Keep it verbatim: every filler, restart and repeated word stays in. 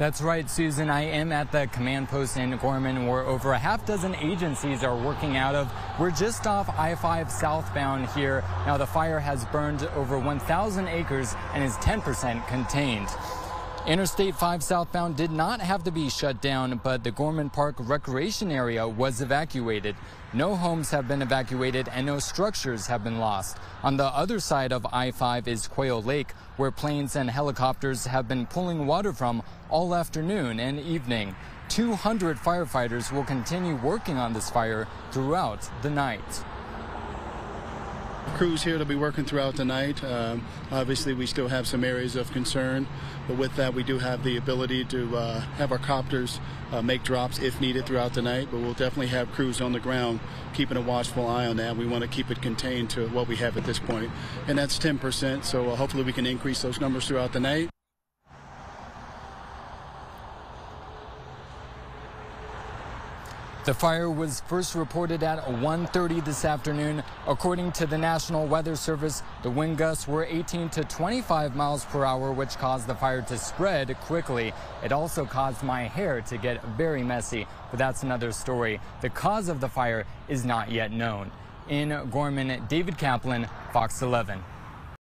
That's right, Susan. I am at the command post in Gorman where over a half dozen agencies are working out of. We're just off I five southbound here. Now the fire has burned over one thousand acres and is ten percent contained. Interstate five southbound did not have to be shut down, but the Gorman Park recreation area was evacuated. No homes have been evacuated and no structures have been lost. On the other side of I five is Quail Lake, where planes and helicopters have been pulling water from all afternoon and evening. two hundred firefighters will continue working on this fire throughout the night. Crews here will be working throughout the night. Um, obviously, we still have some areas of concern, but with that, we do have the ability to uh, have our copters uh, make drops if needed throughout the night, but we'll definitely have crews on the ground keeping a watchful eye on that. We want to keep it contained to what we have at this point, and that's ten percent, so uh, hopefully we can increase those numbers throughout the night. The fire was first reported at one thirty this afternoon. According to the National Weather Service, the wind gusts were eighteen to twenty-five miles per hour, which caused the fire to spread quickly. It also caused my hair to get very messy, but that's another story. The cause of the fire is not yet known. In Gorman, David Kaplan, Fox eleven.